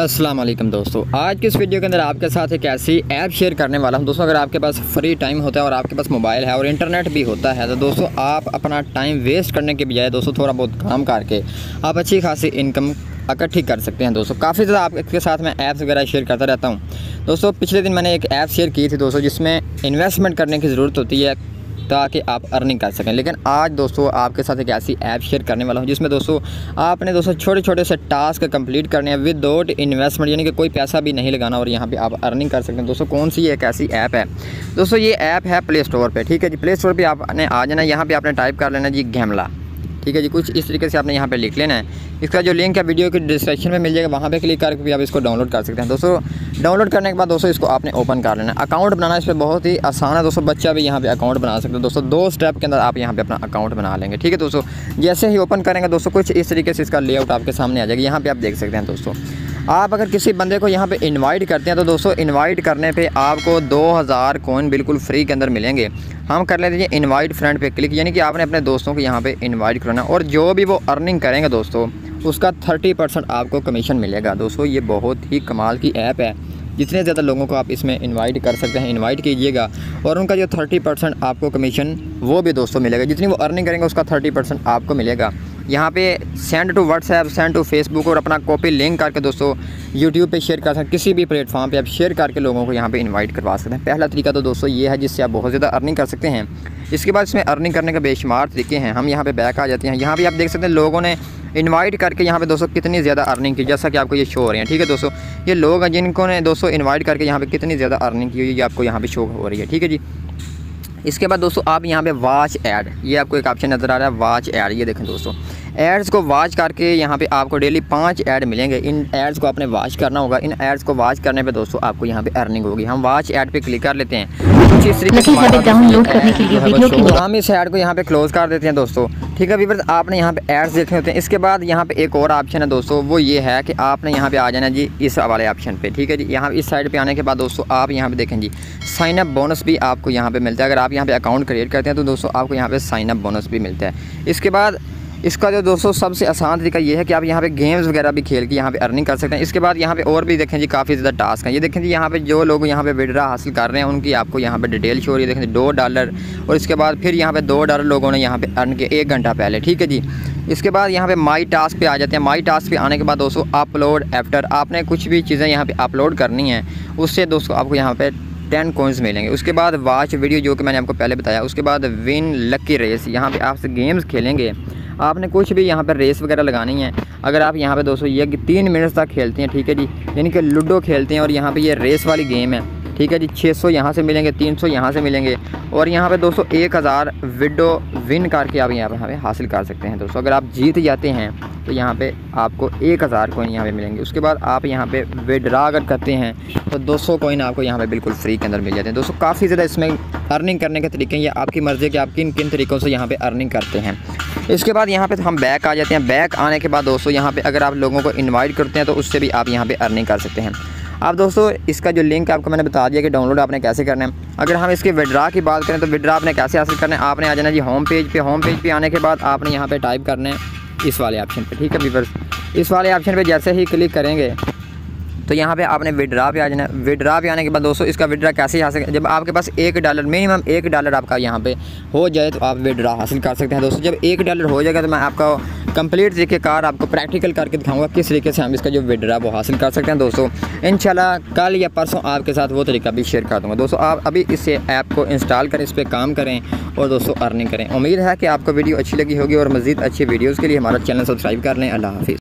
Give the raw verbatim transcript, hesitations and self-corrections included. अस्सलाम वालेकुम दोस्तों, आज के इस वीडियो के अंदर आपके साथ एक ऐसी ऐप शेयर करने वाला हूं दोस्तों। अगर आपके पास फ्री टाइम होता है और आपके पास मोबाइल है और इंटरनेट भी होता है तो दोस्तों आप अपना टाइम वेस्ट करने के बजाय दोस्तों थोड़ा बहुत काम करके आप अच्छी खासी इनकम इकट्ठी कर सकते हैं दोस्तों। काफ़ी ज़्यादा आपके साथ मैं ऐप्स वगैरह शेयर करता रहता हूँ दोस्तों। पिछले दिन मैंने एक ऐप शेयर की थी दोस्तों जिसमें इन्वेस्टमेंट करने की ज़रूरत होती है ताकि आप अर्निंग कर सकें, लेकिन आज दोस्तों आपके साथ एक ऐसी ऐप शेयर करने वाला हूं जिसमें दोस्तों आपने दोस्तों छोटे छोटे से टास्क कंप्लीट करने हैं विदाउट इन्वेस्टमेंट, यानी कि कोई पैसा भी नहीं लगाना और यहां पे आप अर्निंग कर सकते हैं दोस्तों। कौन सी एक ऐसी ऐप है दोस्तों, ये ऐप है प्ले स्टोर पर, ठीक है जी। प्ले स्टोर पर आपने आ जाना, यहाँ पर आपने टाइप कर लेना जी गैमला, ठीक है जी। कुछ इस तरीके से आपने यहाँ पे लिख लेना है। इसका जो लिंक है वीडियो के डिस्क्रिप्शन में मिल जाएगा, वहाँ पे क्लिक करके भी आप इसको डाउनलोड कर सकते हैं दोस्तों। डाउनलोड करने के बाद दोस्तों इसको आपने ओपन कर लेना है। अकाउंट बनाना इस पर बहुत ही आसान है दोस्तों, बच्चा भी यहाँ पे अकाउंट बना सकते हैं दोस्तों। दो स्टेप के अंदर आप यहाँ पर अपना अकाउंट बना लेंगे, ठीक है दोस्तों। जैसे ही ओपन करेंगे दोस्तों कुछ इस तरीके से इसका लेआउट आपके सामने आ जाएगा। यहाँ पर आप देख सकते हैं दोस्तों, आप अगर किसी बंदे को यहाँ पे इनवाइट करते हैं तो दोस्तों इनवाइट करने पे आपको दो हज़ार कॉइन बिल्कुल फ्री के अंदर मिलेंगे। हम कर लेते हैं इनवाइट फ्रेंड पे क्लिक, यानी कि आपने अपने दोस्तों को यहाँ पे इनवाइट करना और जो भी वो अर्निंग करेंगे दोस्तों उसका तीस परसेंट आपको कमीशन मिलेगा दोस्तों। ये बहुत ही कमाल की ऐप है, जितने ज़्यादा लोगों को आप इसमें इनवाइट कर सकते हैं इनवाइट कीजिएगा और उनका जो तीस परसेंट आपको कमीशन वो भी दोस्तों मिलेगा। जितनी वो अर्निंग करेंगे उसका तीस परसेंट आपको मिलेगा। यहाँ पे send to WhatsApp, send to Facebook और अपना कॉपी लिंक करके दोस्तों यूट्यूब पे शेयर कर सकते हैं। किसी भी प्लेटफॉर्म पे आप शेयर करके लोगों को यहाँ पे इनवाइट करवा सकते हैं। पहला तरीका तो दोस्तों ये है जिससे आप बहुत ज़्यादा अर्निंग कर सकते हैं। इसके बाद इसमें अर्निंग करने के बेशुमार तरीके हैं। हम यहाँ पे बैक आ जाते हैं, यहाँ पर आप देख सकते हैं लोगों ने इनवाइट करके यहाँ पे दोस्तों कितनी ज़्यादा अर्निंग की, जैसा कि आपको ये शो हो रही है, ठीक है दोस्तों। ये लोग हैं जिनको ने दोस्तों इनवाइट करके यहाँ पे कितनी ज़्यादा अर्निंग की हुई ये आपको यहाँ पे शो हो रही है, ठीक है जी। इसके बाद दोस्तों आप यहाँ पे वॉच ऐड, ये आपको एक ऑप्शन नज़र आ रहा है वॉच ऐड, ये देखें दोस्तों एड्स को वॉच करके यहाँ पे आपको डेली पाँच ऐड मिलेंगे। इन एड्स को आपने वॉच करना होगा। इन एड्स को वॉच करने पे दोस्तों आपको यहाँ पे अर्निंग होगी। हम वॉच ऐड पे क्लिक कर लेते हैं। कुछ इस तरीके से डाउनलोड करने के लिए वीडियो की हम इस ऐड को यहाँ पे क्लोज कर देते हैं दोस्तों, ठीक है। विवर आपने यहाँ पे एड्स देखे होते हैं। इसके बाद यहाँ पे एक और ऑप्शन है दोस्तों, वो ये है कि आपने यहाँ पे आ जाना जी इस वाले ऑप्शन पे, ठीक है जी। यहाँ इस साइड पे आने के बाद दोस्तों आप यहाँ पे देखें जी साइन अप बोनस भी आपको यहाँ पे मिलता है। अगर आप यहाँ पे अकाउंट क्रिएट करते हैं तो दोस्तों आपको यहाँ पे साइन अप बोनस भी मिलता है। इसके बाद इसका जो दोस्तों सबसे आसान तरीका ये है कि आप यहाँ पे गेम्स वगैरह भी खेल के यहाँ पे अर्निंग कर सकते हैं। इसके बाद यहाँ पे और भी देखें जी काफ़ी ज़्यादा टास्क हैं। ये देखें जी यहाँ पे जो लोग यहाँ पे विड्रा हासिल कर रहे हैं उनकी आपको यहाँ पे डिटेल शो हो रही है, देखें जी दो डॉलर। और इसके बाद फिर यहाँ पे दो डॉलर लोगों ने यहाँ पे अर्न किया एक घंटा पहले, ठीक है जी। इसके बाद यहाँ पे माई टास्क पे आ जाते हैं। माई टास्क पे आने के बाद दोस्तों अपलोड आफ्टर, आपने कुछ भी चीज़ें यहाँ पर अपलोड करनी है, उससे दोस्तों आपको यहाँ पर टेन कॉइन्स मिलेंगे। उसके बाद वॉच वीडियो जो कि मैंने आपको पहले बताया। उसके बाद विन लकी रेस, यहाँ पर आपसे गेम्स खेलेंगे, आपने कुछ भी यहाँ पर रेस वगैरह लगानी है। अगर आप यहाँ पे दोस्तों ये तीन मिनट तक खेलते हैं, ठीक है जी, यानी कि लूडो खेलते हैं और यहाँ पे ये रेस वाली गेम है, ठीक है जी। छह सौ यहाँ से मिलेंगे, तीन सौ यहाँ से मिलेंगे और यहाँ पे दोस्तों एक हज़ार विडो विन करके आप यहाँ पर हासिल कर सकते हैं दोस्तों। अगर आप जीत जाते हैं तो यहाँ पे आपको एक हज़ार कॉइन यहाँ पे मिलेंगे। उसके बाद आप यहाँ पे विड्रा अगर करते हैं तो दो सौ कॉइन आपको यहाँ पे बिल्कुल फ्री के अंदर मिल जाते हैं दोस्तों। काफ़ी ज़्यादा इसमें अर्निंग करने के तरीके हैं, ये आपकी मर्ज़ी है कि आप किन किन तरीक़ों से यहाँ पे अर्निंग करते हैं। इसके बाद यहाँ पे हम बैक आ जाते हैं। बैक आने के बाद दोस्तों यहाँ पे अगर आप लोगों को इन्वाइट करते हैं तो उससे भी आप यहाँ पे अर्निंग कर सकते हैं। आप दोस्तों इसका जो लिंक आपको मैंने बता दिया कि डाउनलोड आपने कैसे करना है। अगर हम इसके विड्रा की बात करें तो विड्रा आपने कैसे हासिल करना है, आपने आ जाना जी होम पेज पे। होम पेज पे आने के बाद आपने यहाँ पे टाइप करना है इस वाले ऑप्शन पे, ठीक है व्यूअर्स। इस वाले ऑप्शन पे जैसे ही क्लिक करेंगे तो यहाँ पे आपने विड्रा पे आ जाना। विड्रा पे आने के बाद दोस्तों इसका विड्रा कैसे हासिल, जब आपके पास एक डॉलर मिनिमम एक डॉलर आपका यहाँ पे हो जाए तो आप विड्रा हासिल कर सकते हैं दोस्तों। जब एक डॉलर हो जाएगा तो मैं आपका कंप्लीट तरीके कार आपको प्रैक्टिकल करके दिखाऊंगा किस तरीके से हम इसका जो विड्रा वो हासिल कर सकते हैं दोस्तों। इंशाल्लाह कल या परसों आपके साथ वो तरीका भी शेयर कर दूँगा दोस्तों। आप अभी इस ऐप को इंस्टॉल करें, इस पर काम करें और दोस्तों अर्निंग करें। उम्मीद है कि आपको वीडियो अच्छी लगी होगी और मज़ीद अच्छी वीडियोज़ के लिए हमारा चैनल सब्सक्राइब कर लें। अल्लाह हाफिज़।